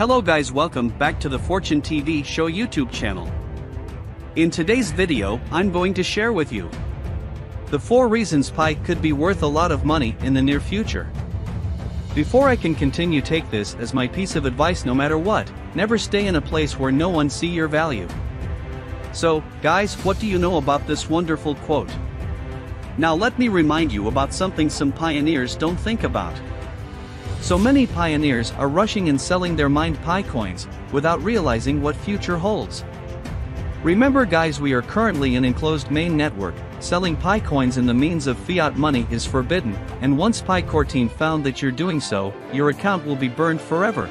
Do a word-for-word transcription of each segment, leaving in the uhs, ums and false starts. Hello guys, welcome back to the Fortune T V Show YouTube channel. In today's video, I'm going to share with you the four reasons Pi could be worth a lot of money in the near future. Before I can continue, take this as my piece of advice: no matter what, never stay in a place where no one sees your value. So, guys, what do you know about this wonderful quote? Now let me remind you about something some pioneers don't think about. So many pioneers are rushing and selling their mined Pi coins, without realizing what future holds. Remember guys, we are currently in enclosed main network, selling Pi coins in the means of fiat money is forbidden, and once Pi Core team found that you're doing so, your account will be burned forever.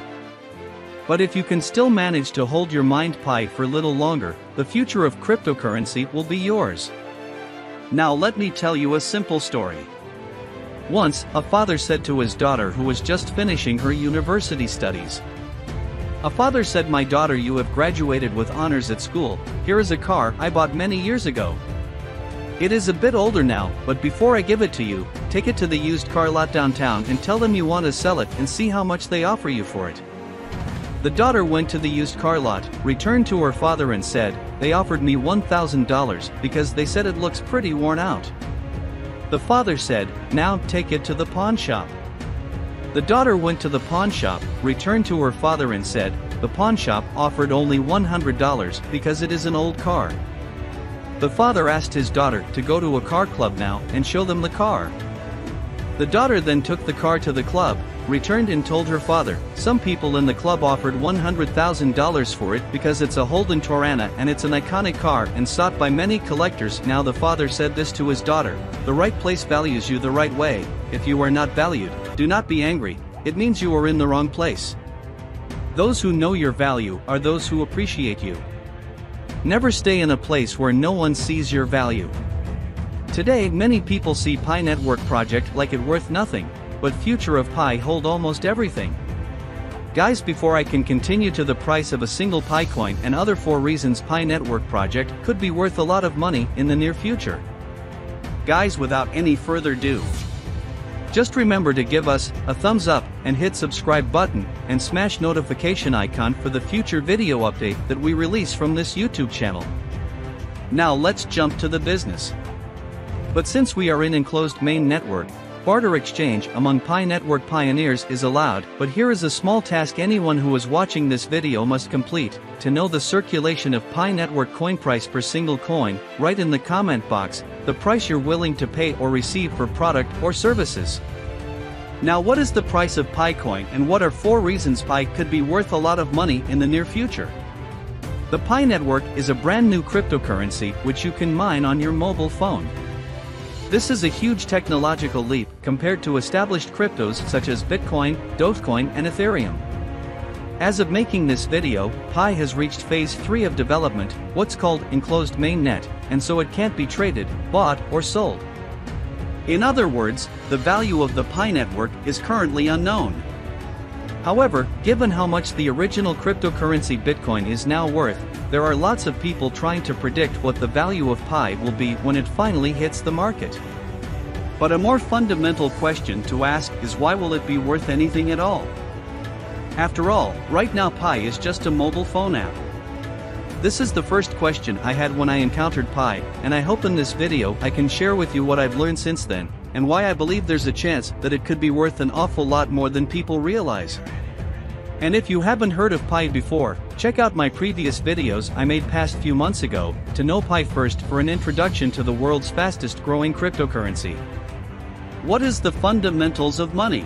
But if you can still manage to hold your mined Pi for little longer, the future of cryptocurrency will be yours. Now let me tell you a simple story. Once, a father said to his daughter who was just finishing her university studies. A father said, "My daughter, you have graduated with honors at school, here is a car I bought many years ago. It is a bit older now, but before I give it to you, take it to the used car lot downtown and tell them you want to sell it and see how much they offer you for it." The daughter went to the used car lot, returned to her father and said, "They offered me one thousand dollars because they said it looks pretty worn out." The father said, "Now, take it to the pawn shop." The daughter went to the pawn shop, returned to her father and said, "The pawn shop offered only one hundred dollars because it is an old car." The father asked his daughter to go to a car club now and show them the car. The daughter then took the car to the club, returned and told her father, "Some people in the club offered one hundred thousand dollars for it because it's a Holden Torana and it's an iconic car and sought by many collectors." Now the father said this to his daughter, "The right place values you the right way. If you are not valued, do not be angry, it means you are in the wrong place. Those who know your value are those who appreciate you." Never stay in a place where no one sees your value. Today many people see Pi Network project like it worth nothing, but future of Pi hold almost everything. Guys, before I can continue to the price of a single Pi coin and other four reasons Pi Network project could be worth a lot of money in the near future. Guys, without any further ado, just remember to give us a thumbs up and hit subscribe button and smash notification icon for the future video update that we release from this YouTube channel. Now let's jump to the business. But since we are in enclosed main network, barter exchange among Pi Network pioneers is allowed, but here is a small task anyone who is watching this video must complete. To know the circulation of Pi Network coin price per single coin, write in the comment box the price you're willing to pay or receive for product or services. Now what is the price of Pi coin and what are four reasons Pi could be worth a lot of money in the near future? The Pi Network is a brand new cryptocurrency which you can mine on your mobile phone. This is a huge technological leap compared to established cryptos such as Bitcoin, Dogecoin and Ethereum. As of making this video, Pi has reached phase three of development, what's called enclosed mainnet, and so it can't be traded, bought or sold. In other words, the value of the Pi Network is currently unknown. However, given how much the original cryptocurrency Bitcoin is now worth, there are lots of people trying to predict what the value of Pi will be when it finally hits the market. But a more fundamental question to ask is, why will it be worth anything at all? After all, right now Pi is just a mobile phone app. This is the first question I had when I encountered Pi, and I hope in this video I can share with you what I've learned since then, and why I believe there's a chance that it could be worth an awful lot more than people realize. And if you haven't heard of Pi before, check out my previous videos I made past few months ago, to know Pi first for an introduction to the world's fastest growing cryptocurrency. What is the fundamentals of money?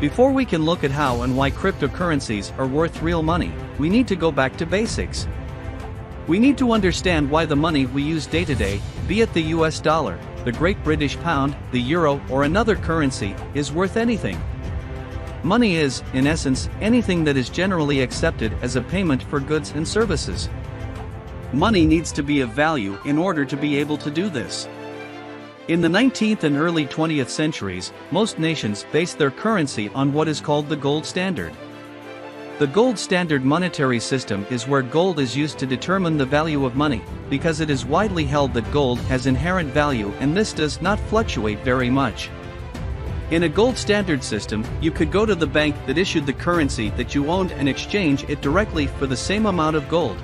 Before we can look at how and why cryptocurrencies are worth real money, we need to go back to basics. We need to understand why the money we use day to day, be it the U S dollar, the Great British Pound, the Euro or another currency, is worth anything. Money is, in essence, anything that is generally accepted as a payment for goods and services. Money needs to be of value in order to be able to do this. In the nineteenth and early twentieth centuries, most nations based their currency on what is called the gold standard. The gold standard monetary system is where gold is used to determine the value of money, because it is widely held that gold has inherent value and this does not fluctuate very much. In a gold standard system, you could go to the bank that issued the currency that you owned and exchange it directly for the same amount of gold.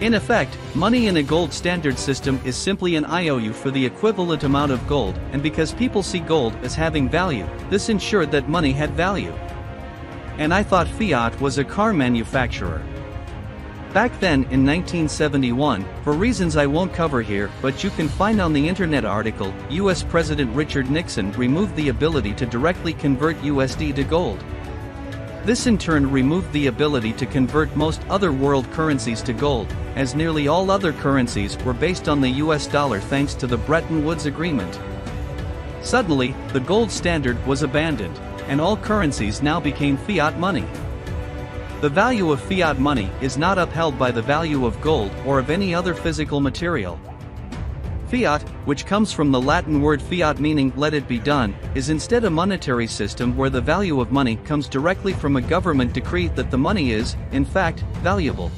In effect, money in a gold standard system is simply an I O U for the equivalent amount of gold, and because people see gold as having value, this ensured that money had value. And I thought fiat was a car manufacturer. Back then in nineteen seventy-one, for reasons I won't cover here but you can find on the internet article, U S President Richard Nixon removed the ability to directly convert U S D to gold. This in turn removed the ability to convert most other world currencies to gold, as nearly all other currencies were based on the U S dollar thanks to the Bretton Woods Agreement. Suddenly, the gold standard was abandoned, and all currencies now became fiat money. The value of fiat money is not upheld by the value of gold or of any other physical material. Fiat, which comes from the Latin word fiat meaning let it be done, is instead a monetary system where the value of money comes directly from a government decree that the money is, in fact, valuable.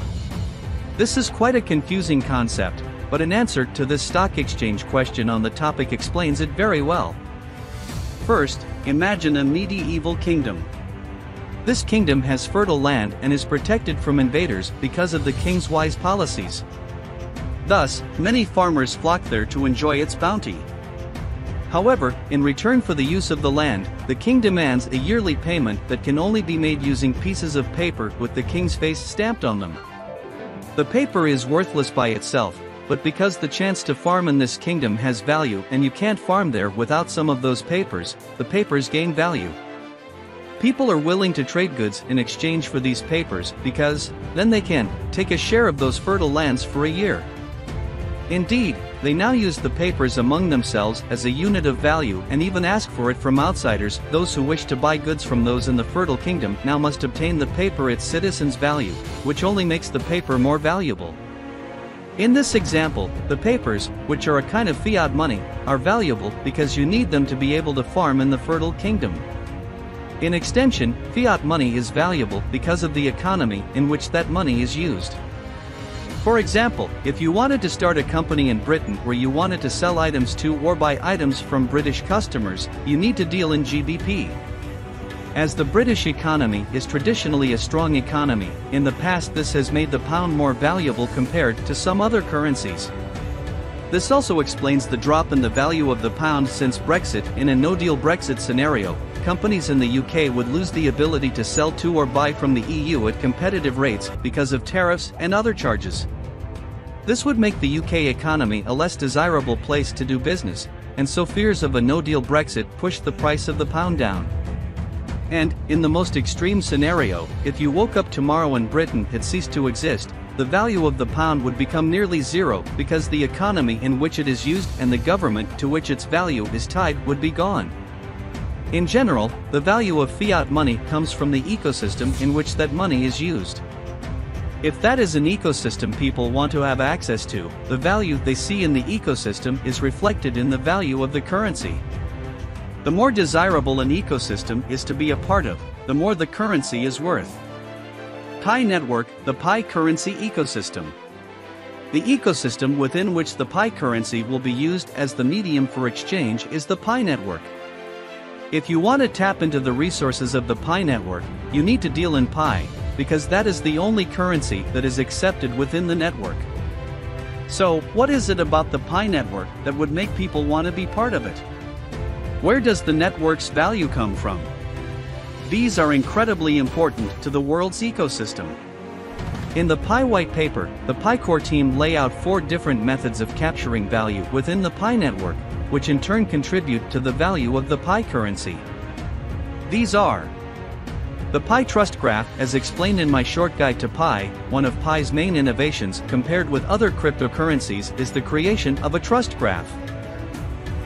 This is quite a confusing concept, but an answer to this stock exchange question on the topic explains it very well. First, imagine a medieval kingdom. This kingdom has fertile land and is protected from invaders because of the king's wise policies. Thus, many farmers flock there to enjoy its bounty. However, in return for the use of the land, the king demands a yearly payment that can only be made using pieces of paper with the king's face stamped on them. The paper is worthless by itself, but because the chance to farm in this kingdom has value and you can't farm there without some of those papers, the papers gain value. People are willing to trade goods in exchange for these papers because, then they can, take a share of those fertile lands for a year. Indeed, they now use the papers among themselves as a unit of value and even ask for it from outsiders. Those who wish to buy goods from those in the fertile kingdom now must obtain the paper its citizens value, which only makes the paper more valuable. In this example, the papers, which are a kind of fiat money, are valuable because you need them to be able to farm in the fertile kingdom. In extension, fiat money is valuable because of the economy in which that money is used. For example, if you wanted to start a company in Britain where you wanted to sell items to or buy items from British customers, you need to deal in G B P. As the British economy is traditionally a strong economy, in the past this has made the pound more valuable compared to some other currencies. This also explains the drop in the value of the pound since Brexit. In a no-deal Brexit scenario, companies in the U K would lose the ability to sell to or buy from the E U at competitive rates because of tariffs and other charges. This would make the U K economy a less desirable place to do business, and so fears of a no-deal Brexit pushed the price of the pound down. And, in the most extreme scenario, if you woke up tomorrow and Britain had ceased to exist, the value of the pound would become nearly zero because the economy in which it is used and the government to which its value is tied would be gone. In general, the value of fiat money comes from the ecosystem in which that money is used. If that is an ecosystem people want to have access to, the value they see in the ecosystem is reflected in the value of the currency. The more desirable an ecosystem is to be a part of, the more the currency is worth. Pi Network, the Pi currency ecosystem. The ecosystem within which the Pi currency will be used as the medium for exchange is the Pi Network. If you want to tap into the resources of the Pi Network, you need to deal in Pi, because that is the only currency that is accepted within the network. So, what is it about the Pi Network that would make people want to be part of it? Where does the network's value come from? These are incredibly important to the world's ecosystem. In the Pi white paper, the Pi Core team lay out four different methods of capturing value within the Pi Network, which in turn contribute to the value of the Pi currency. These are the Pi Trust Graph, as explained in my short guide to Pi. One of Pi's main innovations compared with other cryptocurrencies is the creation of a trust graph.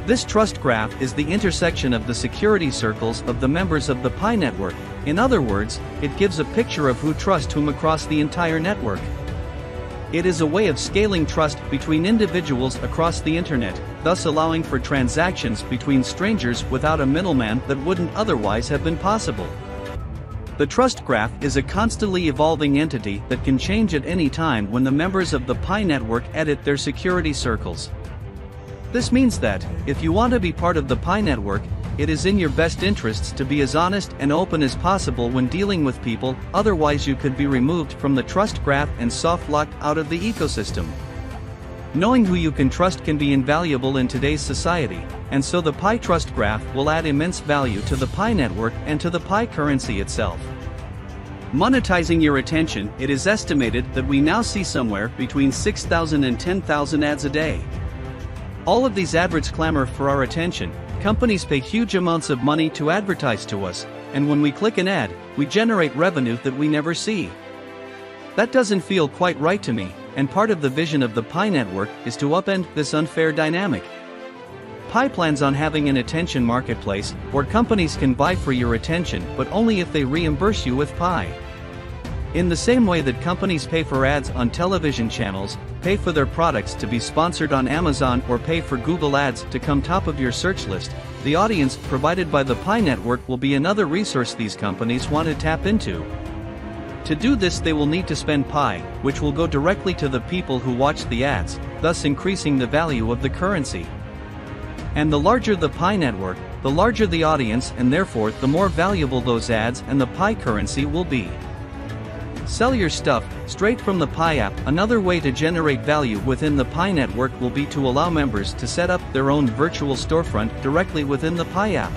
This trust graph is the intersection of the security circles of the members of the Pi Network. In other words, it gives a picture of who trusts whom across the entire network. It is a way of scaling trust between individuals across the internet, thus allowing for transactions between strangers without a middleman that wouldn't otherwise have been possible. The trust graph is a constantly evolving entity that can change at any time when the members of the Pi Network edit their security circles. This means that, if you want to be part of the Pi Network, it is in your best interests to be as honest and open as possible when dealing with people, otherwise you could be removed from the trust graph and soft-locked out of the ecosystem. Knowing who you can trust can be invaluable in today's society, and so the Pi Trust Graph will add immense value to the Pi Network and to the Pi currency itself. Monetizing your attention, it is estimated that we now see somewhere between six thousand and ten thousand ads a day. All of these adverts clamor for our attention. Companies pay huge amounts of money to advertise to us, and when we click an ad, we generate revenue that we never see. That doesn't feel quite right to me, and part of the vision of the Pi Network is to upend this unfair dynamic. Pi plans on having an attention marketplace, where companies can buy for your attention but only if they reimburse you with Pi. In the same way that companies pay for ads on television channels, pay for their products to be sponsored on Amazon, or pay for Google ads to come top of your search list, the audience provided by the Pi Network will be another resource these companies want to tap into. To do this, they will need to spend Pi, which will go directly to the people who watch the ads, thus increasing the value of the currency. And the larger the Pi Network, the larger the audience, and therefore the more valuable those ads and the Pi currency will be. Sell your stuff straight from the Pi app. Another way to generate value within the Pi Network will be to allow members to set up their own virtual storefront directly within the Pi app.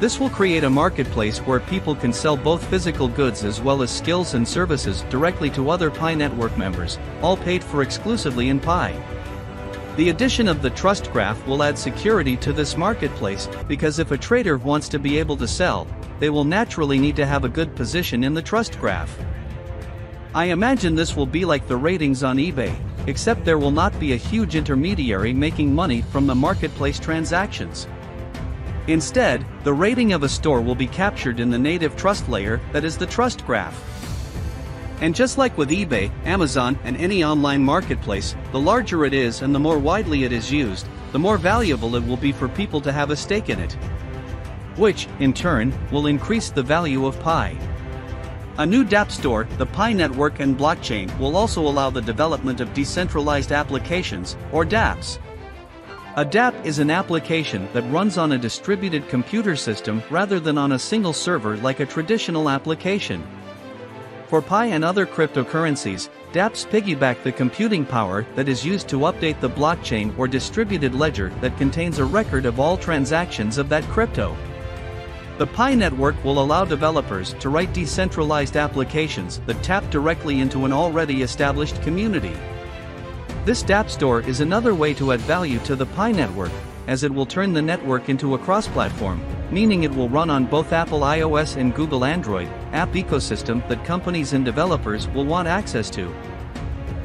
This will create a marketplace where people can sell both physical goods as well as skills and services directly to other Pi Network members, all paid for exclusively in Pi. The addition of the trust graph will add security to this marketplace, because if a trader wants to be able to sell, they will naturally need to have a good position in the trust graph. I imagine this will be like the ratings on eBay, except there will not be a huge intermediary making money from the marketplace transactions. Instead, the rating of a store will be captured in the native trust layer that is the trust graph. And just like with eBay, Amazon, and any online marketplace, the larger it is and the more widely it is used, the more valuable it will be for people to have a stake in it, which, in turn, will increase the value of Pi. A new dApp store, the Pi Network and blockchain will also allow the development of decentralized applications, or dApps. A dApp is an application that runs on a distributed computer system rather than on a single server like a traditional application. For Pi and other cryptocurrencies, dApps piggyback the computing power that is used to update the blockchain or distributed ledger that contains a record of all transactions of that crypto. The Pi Network will allow developers to write decentralized applications that tap directly into an already established community. This dApp store is another way to add value to the Pi Network, as it will turn the network into a cross-platform, meaning it will run on both Apple iOS and Google Android app ecosystem that companies and developers will want access to.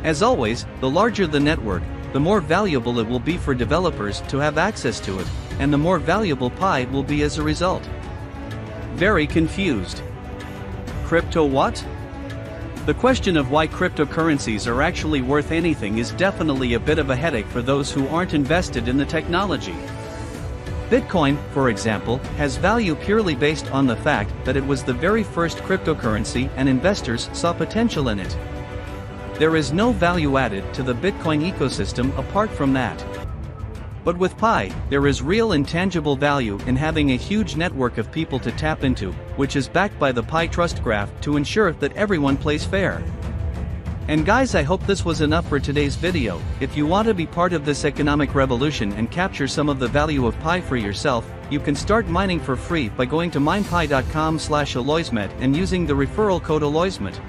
As always, the larger the network, the more valuable it will be for developers to have access to it, and the more valuable Pi will be as a result. Very confused. Crypto what? The question of why cryptocurrencies are actually worth anything is definitely a bit of a headache for those who aren't invested in the technology. Bitcoin, for example, has value purely based on the fact that it was the very first cryptocurrency and investors saw potential in it. There is no value added to the Bitcoin ecosystem apart from that. But with Pi, there is real intangible value in having a huge network of people to tap into, which is backed by the Pi Trust Graph to ensure that everyone plays fair. And guys, I hope this was enough for today's video. If you want to be part of this economic revolution and capture some of the value of Pi for yourself, you can start mining for free by going to minepi dot com slash aloismet and using the referral code aloismet.